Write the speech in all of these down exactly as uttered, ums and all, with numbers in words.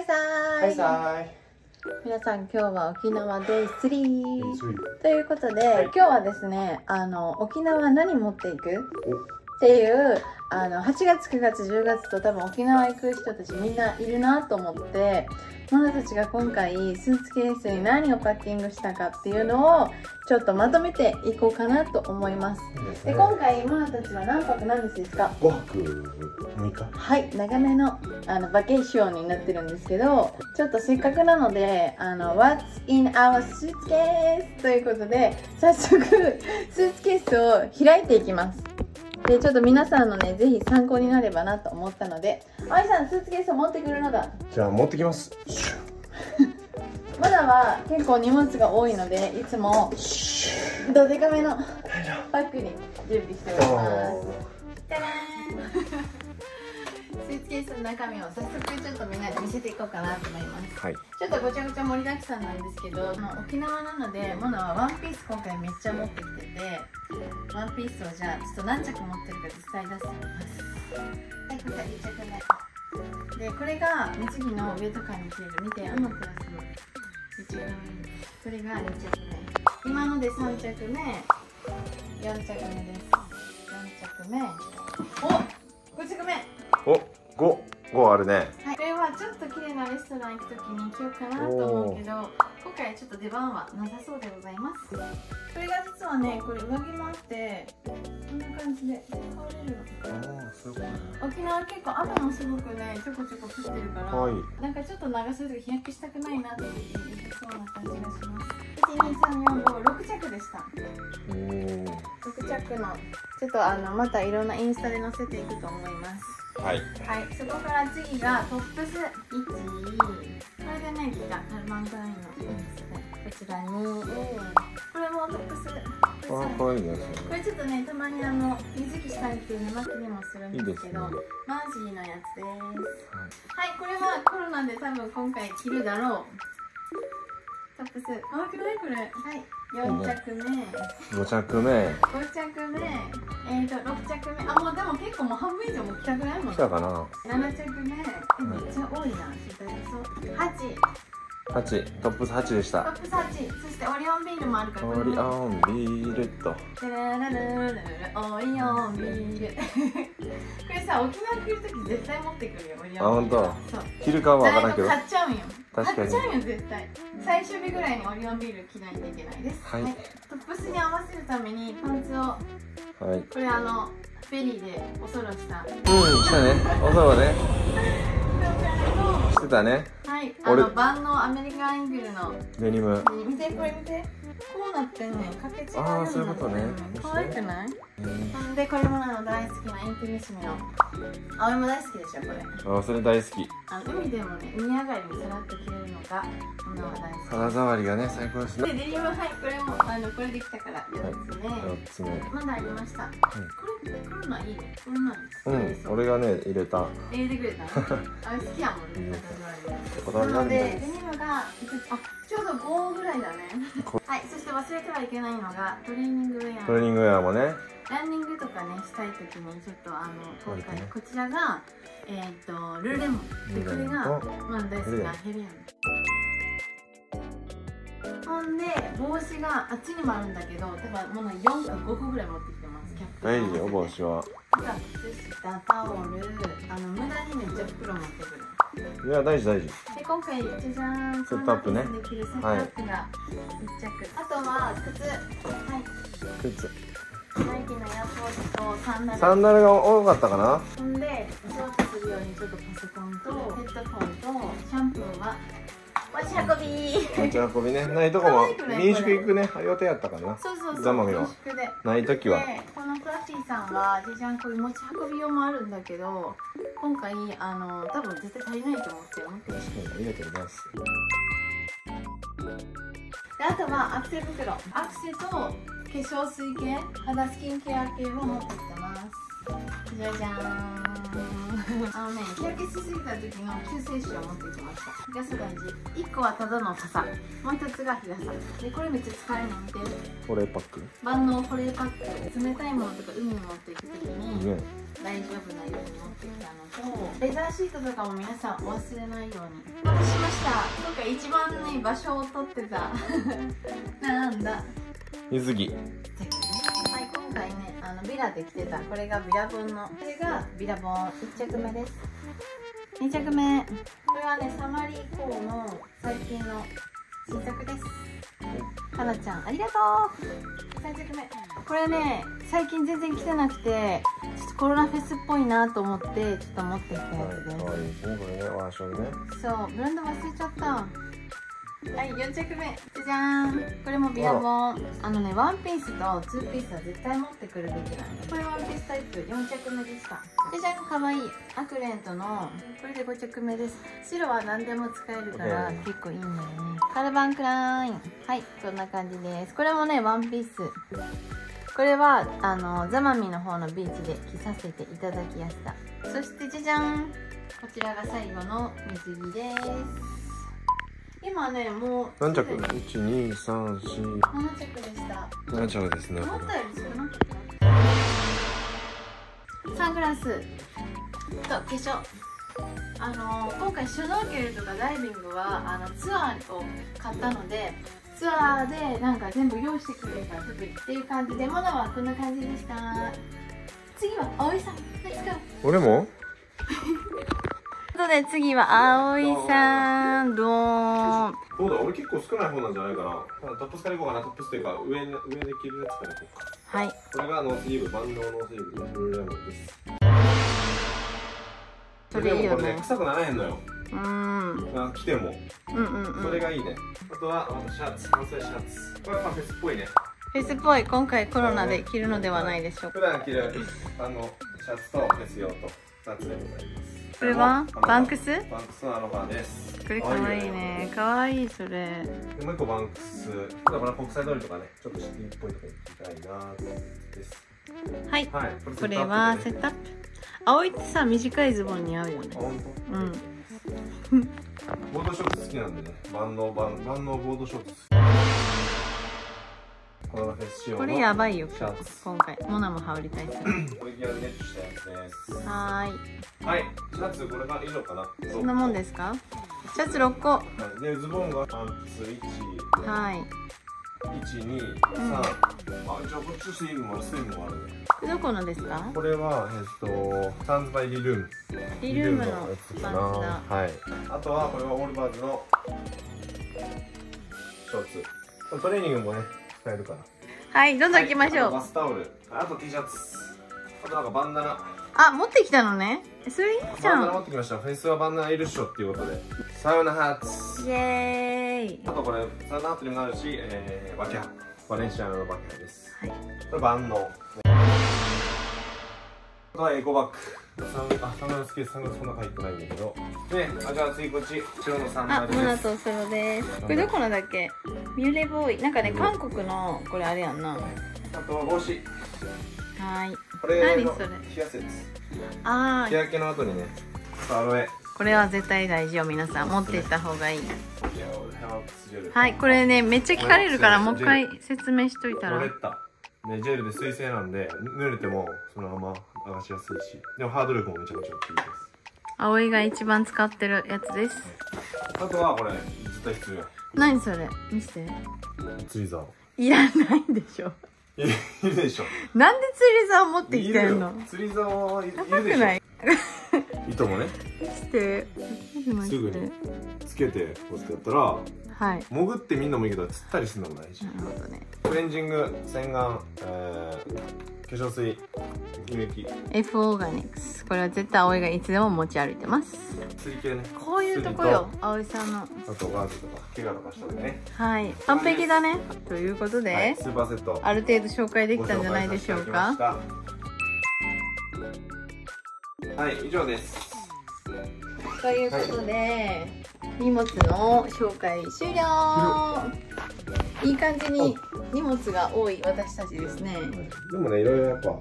いさーい。はいさーい。皆さん、今日は沖縄デイスリーということで、はい、今日はですね、あの沖縄何持っていくっていうあのはちがつくがつじゅうがつと多分沖縄行く人たちみんないるなと思って、ママたちが今回スーツケースに何をパッキングしたかっていうのをちょっとまとめていこうかなと思います。で、今回ママたちは何泊何日ですか？ごはくむいか。はい、長めのあのバケーションになってるんですけど、ちょっとせっかくなのであの What's in our suitcase ということで早速スーツケースを開いていきます。で、ちょっと皆さんのね、ぜひ参考になればなと思ったので、あいさん、スーツケースを持ってくるのだ。じゃあ持ってきます。まだは結構荷物が多いので、いつもどでかめのバッグに準備しております。じゃーん。スーツケースの中身を早速ちょっとみんなで見せていこうかなと思います、はい、ちょっとごちゃごちゃ盛りだくさんなんですけど、沖縄なのでマナはワンピース今回めっちゃ持ってきてて、ワンピースをじゃあちょっと何着持ってるか実際出してみます。はい、これいっちゃくめ。で、これが水着の上とかに着れる。見て、あのプラスのいっちゃくめ。これがにちゃくめ。今のでさんちゃくめ、よんちゃくめです。よんちゃくめ。お!ごちゃくめ!お!ご!ごあるね。はい、これはちょっと綺麗なレストラン行くときに着ようかなと思うけど、今回ちょっと出番はなさそうでございます。これが実はね、これ上着もあって、こんな感じで羽織れる。あ、すごい。沖縄結構雨もすごくね、ちょこちょこ降ってるから、はい、なんかちょっと長袖で日焼けしたくないなっていうそうな感じがします。いちにさんよんごろくちゃくでした。ろくちゃくのちょっとあのまたいろんなインスタで載せていくと思います。はい、はい、そこから次がトップスいち、これがね、ギター、アルマンドラインのこちらに、これもトップス。あ、かわいいですね。これちょっとね、たまにあの水着したいっていう沼切りもするんですけど、いいですね、マージーのやつです。はい、はい、これはコロナで多分今回着るだろうトップス。可愛くないこれ。はい。よんちゃくめ、ごちゃくめ、ごちゃくめ、えっとろくちゃくめ。あ、もうでも結構もう半分以上も着たくないもん。来たかな。ななちゃくめ、めっちゃ多いな。はち、トップスはちでした。トップスはち、そしてオリオンビールもあるから。オリオンビールと。オリオンビール。これさ、沖縄来るとき絶対持ってくるよ、オリオンビール。あ、ほんと。着るかは分からんけど。買っちゃうんよ。買っちゃうよ絶対。最終日ぐらいにオリオンビール着ないといけないです。はい。トップスに合わせるためにパンツを。はい。これあのベリーでおそろした。うん、したね。おそろね。してたね。はい。あの万能アメリカンイーグルのデニム。見てこれ見て。こうなってんね。かけ違いなんだ。ああ、そういうことね。可愛くない？でこれもあの大好きなインティミシミの。葵も大好きでしょこれ。あ、それ大好き。あの海でもね、海上がりにさらっと着れるのが女は大好き。肌触りがね最高ですね。でデニム、はい、これもあのこれできたからよっつめ。まだありました。これこれないいね。これない。うん。俺がね入れた。入れてくれた。あ、好きやもんね。なのでデニムがちょうどごぐらいだね。はい、そして忘れてはいけないのがトレーニングウェア。トレーニングウェアもね。ランニングとかねしたいときにちょっとあの今回こちらがえっとルーレモンで、これがまあ大好きなヘリアン。ほんで帽子があっちにもあるんだけど、多分ものよんこごこぐらい持ってきてます。キャップ。大事お帽子は。靴下、タオル、あの無駄にめっちゃ袋持ってくる。いや大事大事。で今回じゃじゃーん、セットアップね。できるセットアップが一着。あとは靴、はい。靴。ナイキのエアポートとサンダル。サンダルが多かったかな。ほんでショートするようにちょっとパソコンとヘッドフォンとシャンプーは持ち運び。持ち運びね。ないとこも民宿行くね予定やったかな。そうそうそう。民宿で。ないときは。このプラシーさんはじゃじゃん、こういう持ち運び用もあるんだけど。今回、あの多分絶対足りないと思ってよ。確かに、ありがとうございます。で、あとはアクセ袋。アクセと化粧水系、肌スキンケア系を持ってきてます。じゃじゃーん。あのね、日焼けしすぎた時の救世主を持ってきました。日傘大事。いっこはただの傘、もうひとつが日傘で、これめっちゃ使えるので保冷パック、万能保冷パック。冷たいものとか海に持っていく時に、ね、大丈夫なように持ってきたのと、レザーシートとかも皆さんお忘れないように。お待たせしました。今回一番ね場所を取ってたなんだ水着。はい、今回ねあのビラで着てた、これがビラボンの、これがビラボンいっちゃくめです。にちゃくめ、これはねサマリーコーの最近の新作です。はなちゃんありがとう。さんちゃくめ、これね最近全然着てなくて、ちょっとコロナフェスっぽいなと思ってちょっと持ってきたやつです。はい、いいねこれね、ワーションね。そう、ブランド忘れちゃった。はい、よんちゃくめ、じゃじゃーん。これもビラボン。あのね、ワンピースとツーピースは絶対持ってくるべきなんで、これワンピースタイプよんちゃくめでした。じゃじゃん、かわいいアクレントの、これでごちゃくめです。白は何でも使えるから結構いいんだよね。カルバンクライン、はい、こんな感じです。これもね、ワンピース。これはあのザマミの方のビーチで着させていただきました。そしてじゃじゃん、こちらが最後の水着です。今ね、もう何着？ いち、に、さん、よん、ご 着でした。なな着ですね。思ったより少なくて。サングラスと化粧。あの今回シュノーケルとかダイビングはあのツアーを買ったので、ツアーでなんか全部用意してくれるから特にっていう感じで、ものはこんな感じでした。次は葵さん、レッツゴー。俺もということで、次は葵さん、どーん。どうだ、俺結構少ない方なんじゃないかな。トップスからいこうかな。トップスというか上、上で着るやつからいこうか。はい、これがノースリーブ、万能ノースリーブのブルーライブです。それいいよね。これね、臭くならへんのよ。うーん、着てもそれがいいね。あとはシャツ、半袖シャツ。これはフェスっぽいね。フェスっぽい。今回コロナで着るのではないでしょうか。普段着るあのシャツとフェス用とふたつでございます。これはバンクス？バンクスのアロハです。これかわいいね。かわいい。それもう一個バンクスだから、国際通りとかね、ちょっとシティっぽいとか行きたいなと思ってです。はい、はい、これはセットアップ。葵ってさ、短いズボンに合うよね。うん。ボードショーツ好きなんでね、万能万能ボードショーツ。これやばいよ、今回。モナも羽織りたい。これギャルネットしたやつです。はーい。はい、シャツこれが以上かな。そんなもんですか？シャツろっこ。で、ズボンがいち、に、さん、はい。いち、に、さん。あ、じゃあこっちスリーブもスリーブもあるね。どこのですか？これは、えっと、サンズバイリルーム。リルームのやつかな。はい。あとは、これはオールバーズのショーツ。トレーニングもね、使えるかな。はい、どんどん行きましょう。バスタオル、あと T シャツ、あとなんかバンダナ。あ、持ってきたのね。それいいじゃん。バンダナ持ってきました。フェスはバンダナいるっしょっていうことで。サウナハーツ。イエーイ。あとこれサウナハーツにもなるし、えー、バキャ、バレンシアのバキャです。はい。これ万能。あとはエコバッグ。サウナ、サウナ好きです。サウナそんな入ってないんだけど。で、あ、じゃあ次こっち、白のサンダルです。あ、モナとソロです。これどこのだっけ？ミュレボーイ、なんかね、韓国のこれあれやんな。あとは帽子。はい。これ何それ？日焼けです。ああ。日焼けの後にね、アロエ。これは絶対大事よ、皆さん持っていった方がいい。はい、これね、めっちゃ聞かれるからもう一回説明しといたら。ロレッタ。ね、ジェルで水性なんで、濡れてもそのまま剥がしやすいし、でもハード力もめちゃめちゃ大きいです。葵が一番使ってるやつです。あとはこれ絶対必要や。何それ、見せて。釣り竿いらないでしょ。いるでしょ。なんで釣り竿持ってきてるの？釣り竿はいるでしょ。高くない？糸もね。してすぐにつけてこうやってやったら、はい。潜ってみんなもいいけど釣ったりするのも大事。なるほどね。クレンジング、洗顔、えー、化粧水、乳液。F オーガニックス。これは絶対葵がいつでも持ち歩いてます。釣り系ね。こういうとこよ、葵さんの。あとガーゼとか怪我とかしたりね。はい。完璧だね。ということで、はい、スーパーセットある程度紹介できたんじゃないでしょうか。はい、以上です。ということで、はい、荷物の紹介終了。いい感じに荷物が多い私たちですね。でもね、いろいろやっぱ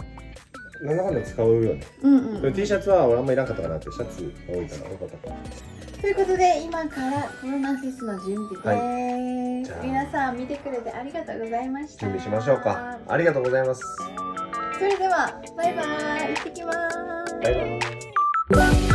なんだかんだ使うよね。うんうん。T シャツは俺あんまいらんかったかなってシャツが多いからよかったかな。ということで今からコロナフェスの準備です、はい、皆さん見てくれてありがとうございました。準備しましょうか。ありがとうございます。それではバイバーイ。行ってきます。バイバーイ。